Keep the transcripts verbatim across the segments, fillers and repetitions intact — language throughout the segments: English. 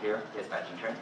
here, dispatching train.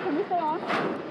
Can we stay on?